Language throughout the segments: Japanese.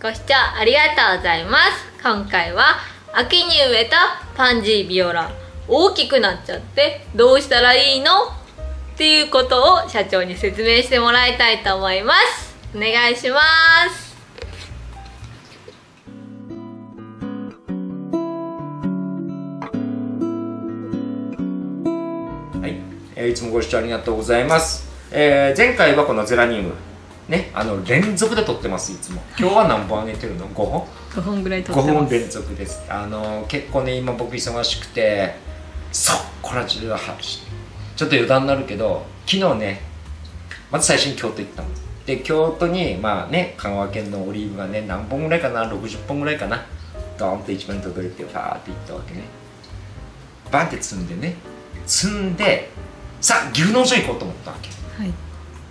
ご視聴ありがとうございます。今回は秋に植えたパンジービオラ大きくなっちゃってどうしたらいいのっていうことを社長に説明してもらいたいと思います。お願いします。いつもご視聴ありがとうございます。前回はこのゼラニウムね、連続で撮ってます。いつも今日は何本あげてるの？ 5 本5本ぐらい撮ってます。5本連続です。結構ね、今僕忙しくて、そうこれはちょっと余談になるけど、昨日ね、まず最初に京都行ったので、京都にまあね、香川県のオリーブがね、何本ぐらいかな、60本ぐらいかな、ドーンと一番届いてファーっていったわけね。バンって積んでね、積んでさあ岐阜農場行こうと思ったわけ、はい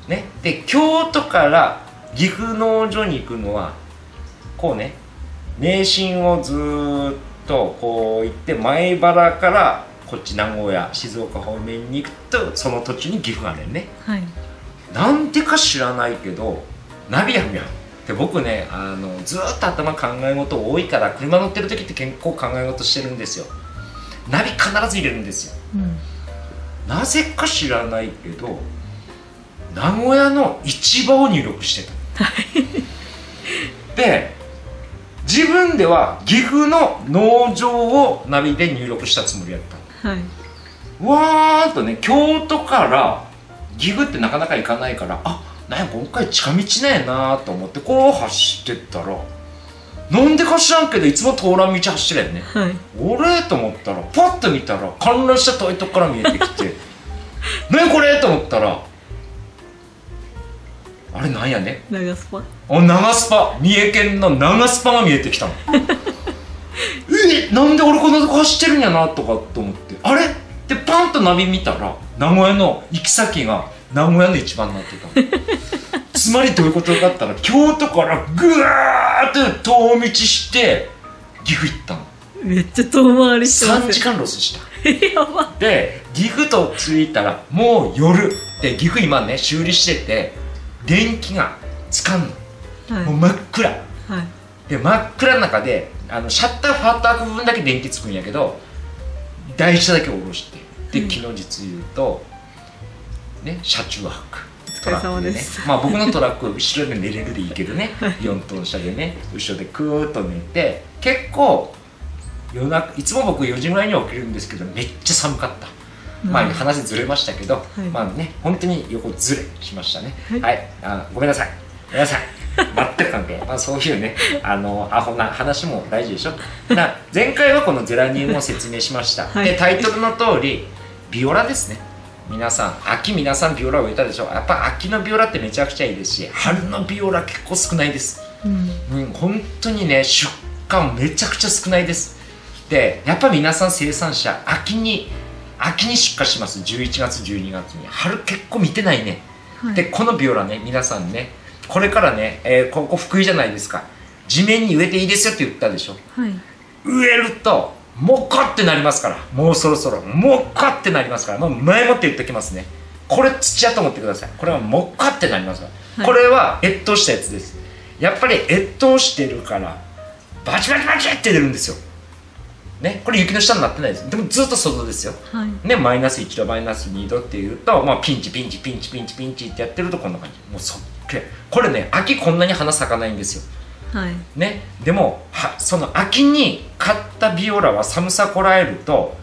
ね、で京都から岐阜農場に行くのはこうね、名神をずーっとこう行って、前原からこっち名古屋静岡方面に行くと、その途中に岐阜があるよね、はい、なんてか知らないけどナビやんやんで、僕ねずーっと頭考え事多いから、車乗ってる時って結構考え事してるんですよ。ナビ必ず入れるんですよ、うん、なぜか知らないけど名古屋の市場を入力してた、はい、で自分では岐阜の農場をナビで入力したつもりやった、はい、わーっとね、京都から岐阜ってなかなか行かないから、あ、なんや今回近道ねえなーと思ってこう走ってったら、なんでか知らんけどいつも通らん道走ってるよね、はい、俺と思ったらパッと見たら観覧車遠いとこから見えてきて何これと思ったら、あれなんやね、長スパ、あ、長スパ、三重県の長スパが見えてきたのえ、なんで俺こんなとこ走ってるんやなとかと思って、あれでパンとナビ見たら名古屋の行き先が名古屋の一番になってたのつまりどういうことかったら、京都からぐわーって遠道して岐阜行ったの。めっちゃ遠回りして3時間ロスしたやば。で岐阜と着いたらもう夜で、岐阜今ね修理してて電気がつかんの、はい、もう真っ暗、はい、で真っ暗の中でシャッターファッター部分だけ電気つくんやけど、台車だけ下ろして、で昨日実言うと、ね、車中泊トラックでね、まあ僕のトラック後ろで寝れるでいいけどね4トン車でね、後ろでクーッと寝て、結構夜中、いつも僕4時ぐらいに起きるんですけどめっちゃ寒かった、うん、まあ話ずれましたけど、はい、まあね本当に横ずれしましたね、はい、はい、ごめんなさい皆さん全く関係、まあそういうねアホな話も大事でしょ前回はこのゼラニウムを説明しました、はい、でタイトルの通りビオラですね。皆さん、秋皆さんビオラを植えたでしょ。やっぱ秋のビオラってめちゃくちゃいいですし、春のビオラ結構少ないです、うん、本当にね出荷めちゃくちゃ少ないです。でやっぱ皆さん生産者秋に出荷します。11月12月に、春結構見てないね、はい、でこのビオラね、皆さんねこれからね、ここ福井じゃないですか、地面に植えていいですよって言ったでしょ、はい、植えるともこってなりますから、もうそろそろもこってなりますから、もう前もって言っておきますね。これ土だと思ってください。これはもこってなりますから、はい、これは越冬したやつです。やっぱり越冬してるからバチバチバチって出るんですよ、ね、これ雪の下になってないです。でもずっと外ですよ、はいね、マイナス1度マイナス2度っていうと、まあ、ピンチピンチピンチピンチピンチってやってるとこんな感じ、もうそっけ。これね秋こんなに花咲かないんですよ、はいね、でもその秋に買ったビオラは寒さこらえると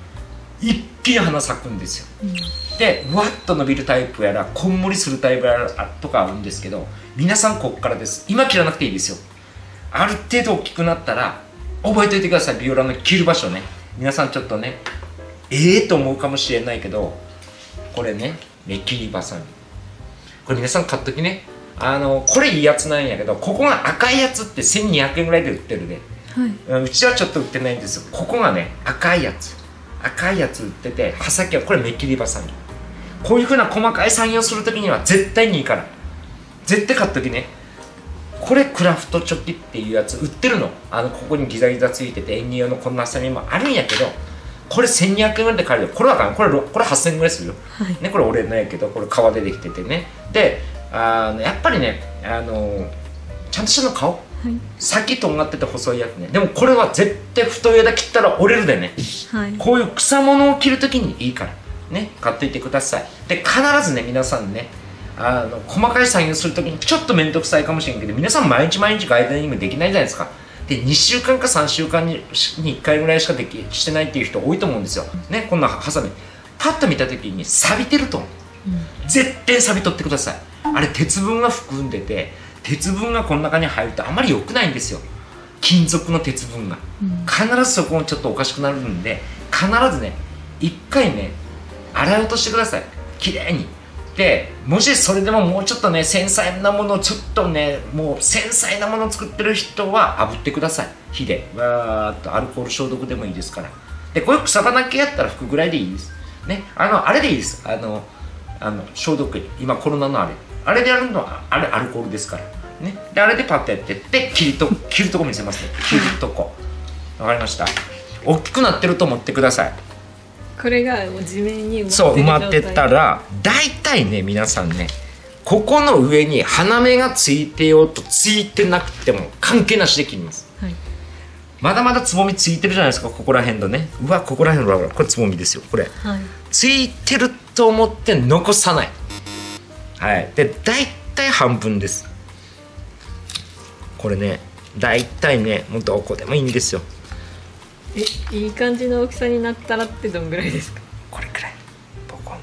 一気に花咲くんですよ、うん、でうわっと伸びるタイプやらこんもりするタイプやらとかあるんですけど、皆さんこっからです。今切らなくていいですよ。ある程度大きくなったら覚えておいてください。ビオラの切る場所ね、皆さんちょっとねええと思うかもしれないけど、これね目切りばさみ、これ皆さん買っときね。これいいやつなんやけど、ここが赤いやつって1200円ぐらいで売ってるね、はい、うちはちょっと売ってないんですよ。ここがね赤いやつ売ってて、刃先はこれ目切りばさみ。こういうふうな細かい作業する時には絶対にいいから、絶対買っときね。これクラフトチョキっていうやつ売ってるの、ここにギザギザついてて園芸用のこんなハサミもあるんやけど、これ1200円ぐらいで買えるよ。これはかん、これ8000円ぐらいするよ、はいね、これ俺のやけど、これ革でできててね、でやっぱりねちゃんとしたの買おう、はい、先とんがってて細いやつね。でもこれは絶対太い枝切ったら折れるでね、はい、こういう草物を切るときにいいからね買っていてください。で必ずね皆さんね細かい作業するときにちょっと面倒くさいかもしれんけど皆さん毎日毎日ガイドニングできないじゃないですか。で2週間か3週間に1回ぐらいしかしてないっていう人多いと思うんですよ、ね、こんなハサミパッと見た時に錆びてると思う、うん、絶対錆び取ってください。あれ鉄分が含んでて鉄分がこの中に入るとあまり良くないんですよ。金属の鉄分が、うん、必ずそこもちょっとおかしくなるんで必ずね1回ね洗い落としてくださいきれいに。でもしそれでももうちょっとね繊細なものをちょっとねもう繊細なものを作ってる人は炙ってください火でわーっとアルコール消毒でもいいですから。でこういう草花系やったら拭くぐらいでいいですね。あれでいいです。消毒今コロナのあれでやるのはあれアルコールですからね。であれでパッとやってって切るとこ見せますね。切るとこわかりました。大きくなってると思ってください。これがもう地面にそう埋まってたら大体ね皆さんねここの上に花芽がついてようとついてなくても関係なしで切ります、はい、まだまだつぼみついてるじゃないですか。ここら辺のねうわここら辺のこれつぼみですよこれ、はい、ついてると思って残さない、はい、で大体半分ですこれね大体ねもうどこでもいいんですよ。いい感じの大きさになったらってどんぐらいですか。これくらいボコ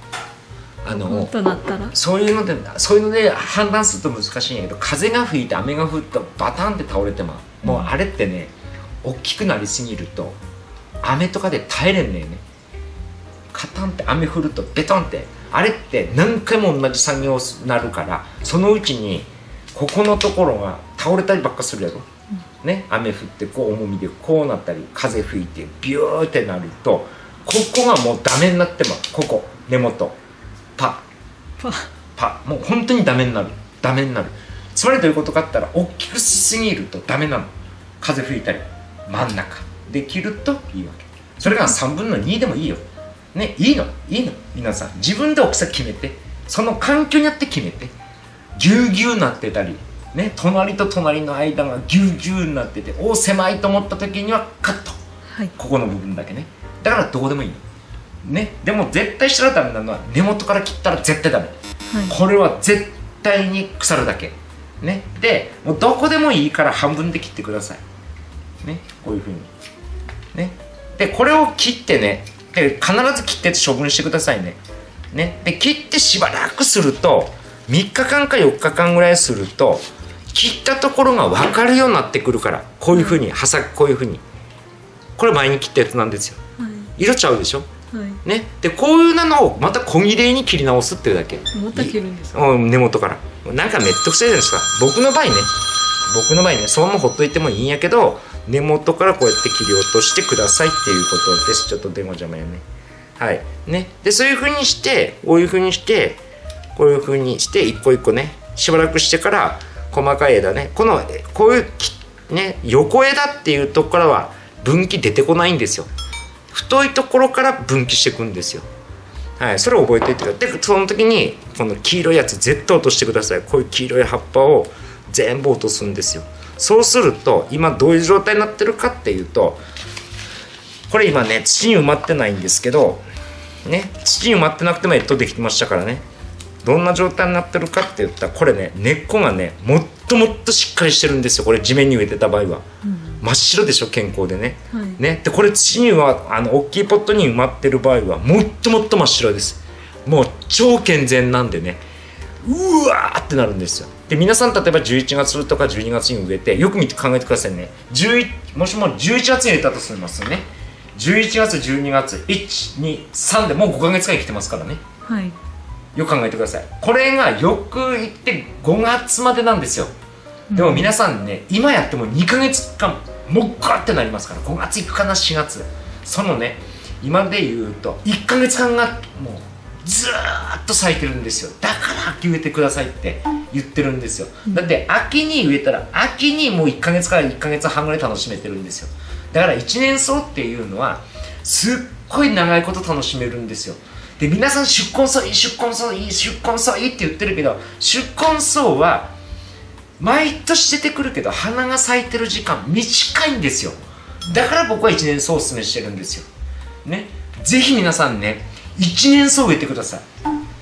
ンもっとなったらそういうので判断すると難しいんやけど風が吹いて雨が降るとバタンって倒れてまう、もうあれってね大きくなりすぎると雨とかで耐えれんのよね。カタンって雨降るとベトンってあれって何回も同じ作業になるからそのうちにここのところが倒れたりばっかするやろね、雨降ってこう重みでこうなったり風吹いてビューってなるとここがもうダメになってもここ根元パッもう本当にダメになる。つまりどういうことかって言ったら大きくしすぎるとダメなの。風吹いたり真ん中で切るといいわけ。それが3分の2でもいいよ、ね、いいの皆さん自分で大きさ決めてその環境によって決めてぎゅうぎゅうなってたりね、隣と隣の間がぎゅうぎゅうになっててお狭いと思った時にはカット、はい、ここの部分だけね。だからどうでもいいね。でも絶対したらダメなのは根元から切ったら絶対ダメ、はい、これは絶対に腐るだけね。でもうどこでもいいから半分で切ってくださいね。こういうふうにね。でこれを切ってねで必ず切って処分してくださいね。で切ってしばらくすると3日間か4日間ぐらいすると切ったところが分かるようになってくるからこういうふうに刃先こういうふうにこれ前に切ったやつなんですよ、はい、色ちゃうでしょ、はい、ね。でこういうのをまた小切れに切り直すっていうだけ。また切るんですか。根元からなんかめっとくさいじゃないですか。僕の場合ねそのままほっといてもいいんやけど根元からこうやって切り落としてくださいっていうことです。ちょっと電話邪魔やね。はいね。でそういうふうにしてこういうふうにしてこういうふうにして一個一個ねしばらくしてから細かい枝ねこういう、ね、横枝っていうところからは分岐出てこないんですよ。太いところから分岐していくんですよ、はい、それを覚えておいてください。でその時にこの黄色いやつ絶対落としてください。こういう黄色い葉っぱを全部落とすんですよ。そうすると今どういう状態になってるかっていうとこれ今ね土に埋まってないんですけど、ね、土に埋まってなくてもできてましたからね。どんな状態になってるかって言ったらこれね根っこがねもっとしっかりしてるんですよ。これ地面に植えてた場合は、うん、真っ白でしょ健康でね、はい、ね。でこれ土には大きいポットに埋まってる場合はもっと真っ白です。もう超健全なんでねうわーってなるんですよ。で皆さん例えば11月とか12月に植えてよく見て考えてくださいね。もしも11月に植えたとしますよね。11月12月123でもう5ヶ月間生きてますからね、はい、よく考えてください。これがよく言って5月までなんですよ。でも皆さんね、うん、今やっても2ヶ月間もっかってなりますから5月いくかな4月。そのね今で言うと1ヶ月間がもうずーっと咲いてるんですよ。だから秋植えてくださいって言ってるんですよ、うん、だって秋に植えたら秋にもう1ヶ月から1ヶ月半ぐらい楽しめてるんですよ。だから一年草っていうのはすっごい長いこと楽しめるんですよ。で皆さん出根草いいって言ってるけど出根草は毎年出てくるけど花が咲いてる時間短いんですよ。だから僕は一年草をおすすめしてるんですよね。ぜひ皆さんね、一年草を植えてください。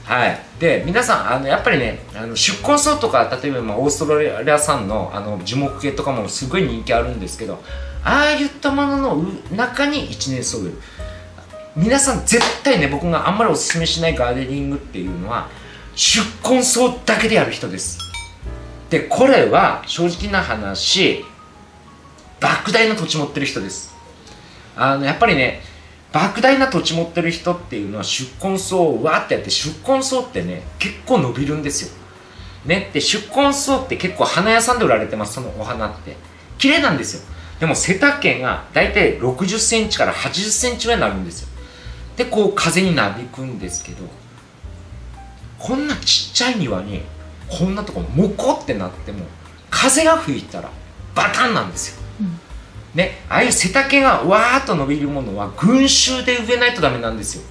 はい、で皆さんやっぱりね、宿根草とか、例えばオーストラリア産の樹木系とかもすごい人気あるんですけど、ああいったものの中に一年草を植える。皆さん絶対ね、僕があんまりおすすめしないガーデニングっていうのは宿根草だけでやる人です。でこれは正直な話、莫大な土地持ってる人です。やっぱりね、莫大な土地持ってる人っていうのは宿根草をわーってやって、宿根草ってね結構伸びるんですよね。で宿根草って結構花屋さんで売られてます。そのお花って綺麗なんですよ。でも背丈が大体60センチから80センチぐらいになるんですよ。でこう風になびくんですけど、こんなちっちゃい庭にこんなとこモコってなっても風が吹いたらバタンなんですよ、ね。ああいう背丈がわーっと伸びるものは群衆で植えないとダメなんですよ。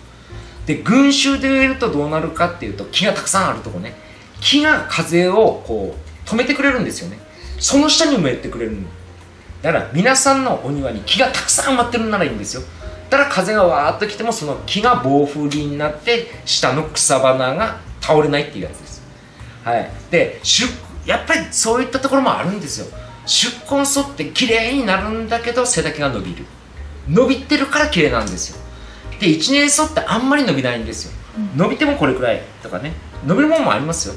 で群衆で植えるとどうなるかっていうと、木がたくさんあるとこね、木が風をこう止めてくれるんですよね。その下に植えてくれるのだから、皆さんのお庭に木がたくさん埋まってるならいいんですよ。だから風がわーっと来てもその木が暴風林になって下の草花が倒れないっていうやつです。はい、でやっぱりそういったところもあるんですよ。宿根草って綺麗になるんだけど背丈が伸びる、伸びてるから綺麗なんですよ。で一年草ってあんまり伸びないんですよ。伸びてもこれくらいとかね、伸びるものもありますよ。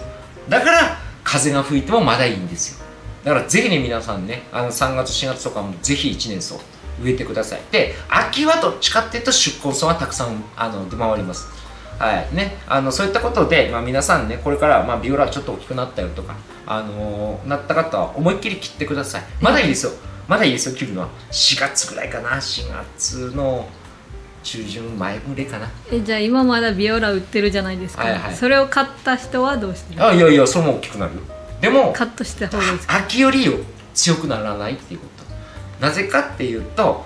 だから風が吹いてもまだいいんですよ。だからぜひね、皆さんね、3月4月とかもぜひ一年草植えてください。で秋はどっちかっていうと宿根草がたくさん出回ります。はいね、そういったことで、皆さんね、これから、ビオラちょっと大きくなったよとか、なった方は思いっきり切ってください。まだいいですよ、まだいいですよ。切るのは4月ぐらいかな、4月の中旬前ぐらいかな。じゃあ今まだビオラ売ってるじゃないですか、はい、はい、それを買った人はどうしてる？あ、いやいや、それも大きくなるよ。でもカットした方がいいですか？秋より強くならないっていうこと。なぜかっていうと、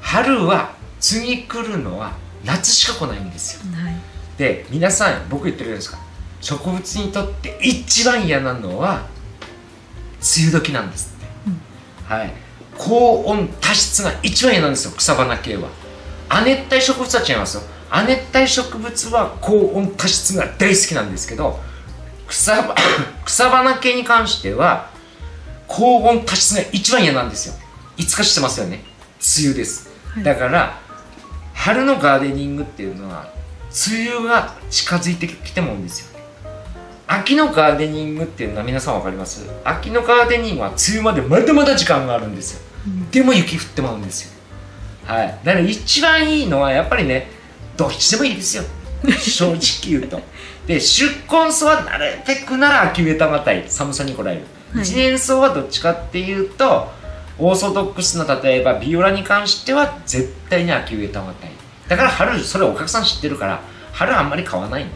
春は次来るのは夏しか来ないんですよ、はい。で皆さん、僕言ってるじゃないですか、植物にとって一番嫌なのは梅雨時なんですって、うん、はい。高温多湿が一番嫌なんですよ、草花系は。亜熱帯植物は違いますよ。亜熱帯植物は高温多湿が大好きなんですけど、草花系に関しては高温多湿が一番嫌なんですよ。いつか知ってますよね、梅雨です。だから、はい、春のガーデニングっていうのは梅雨が近づいてきてもんですよ。秋のガーデニングっていうのは皆さん分かります？秋のガーデニングは梅雨までまだまだ時間があるんですよ、うん、でも雪降ってまうんですよ、はい。だから一番いいのはやっぱりね、どっちでもいいですよ正直言うと。で宿根草はなるべくなら秋植えたまたい、寒さにこらえる、はい。一年草はどっちかっていうとオーソドックスな、例えばビオラに関しては絶対に秋植えたまたい。だから春、それお客さん知ってるから春あんまり買わないん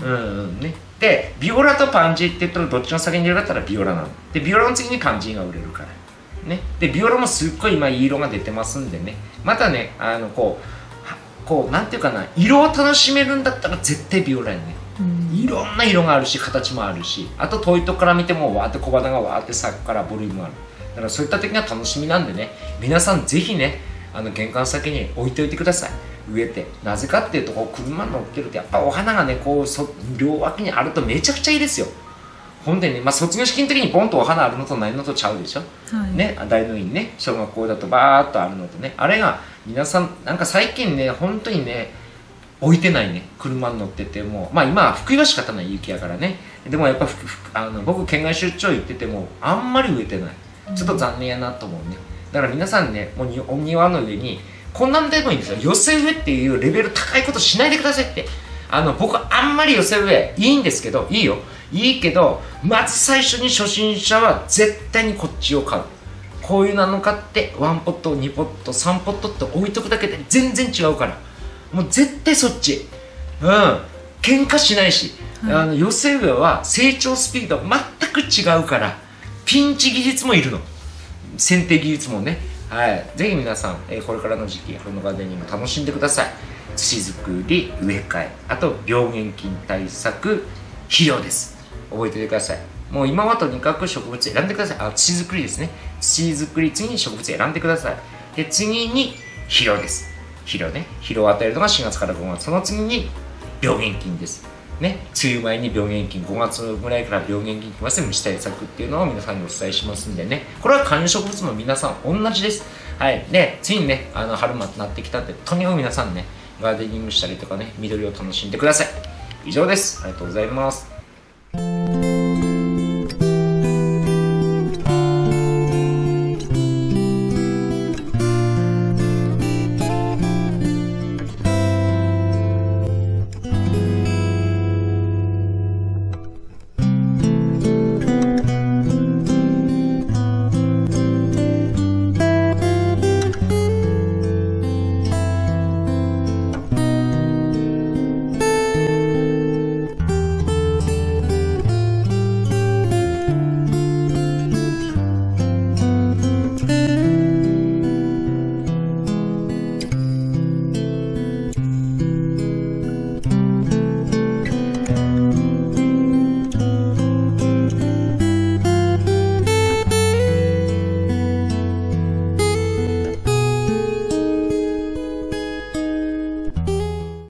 だよ、うんね。でビオラとパンジーって言ったらどっちの先に出るかったらビオラなので、ビオラの次にパンジーが売れるからね。でビオラもすっごい今いい色が出てますんでね、またね、こうなんていうかな、色を楽しめるんだったら絶対ビオラにね、いろんな色があるし形もあるし、あと遠いとこから見てもわーって小花がわーって咲くからボリュームある。だからそういった時が楽しみなんでね、皆さんぜひね、玄関先に置いておいてください、植えて。なぜかっていうと、こう車乗ってるとやっぱお花がね、こう両脇にあるとめちゃくちゃいいですよ、ほんでね。卒業式の時にボンとお花あるのとないのとちゃうでしょ、はい、ね、大の院ね、小学校だとバーッとあるのとね、あれが皆さんなんか最近ね、本当にね置いてないね、車に乗ってても、今は福井は仕方ない雪やからね。でもやっぱ僕県外出張行っててもあんまり植えてない、ちょっと残念やなと思うね。だから皆さんね、もうお庭の上にこんなんでもいいんですよ、寄せ植えっていうレベル高いことしないでくださいって。僕あんまり寄せ植えいいんですけど、いいよ、いいけど、まず最初に初心者は絶対にこっちを買う。こういうなの買って1ポット2ポット3ポットって置いとくだけで全然違うから、もう絶対そっち、喧嘩しないし、はい、寄せ植えは成長スピード全く違うから、ピンチ技術もいるの、剪定技術もね、はい、ぜひ皆さん、これからの時期春のガーデニング楽しんでください。土作り、植え替え、あと病原菌対策、肥料です、覚えておいてください。もう今はとにかく植物選んでください。土作りですね。土作り、次に植物選んでください。で、次に肥料です。肥料ね。肥料を与えるのが4月から5月。その次に病原菌です。ね。梅雨前に病原菌、5月ぐらいから病原菌きますよ。虫対策っていうのを皆さんにお伝えしますんでね。これは観葉植物の皆さん同じです。はい。で、次にね、春になってきたんで、とにかく皆さんね、ガーデニングしたりとかね、緑を楽しんでください。以上です。ありがとうございます。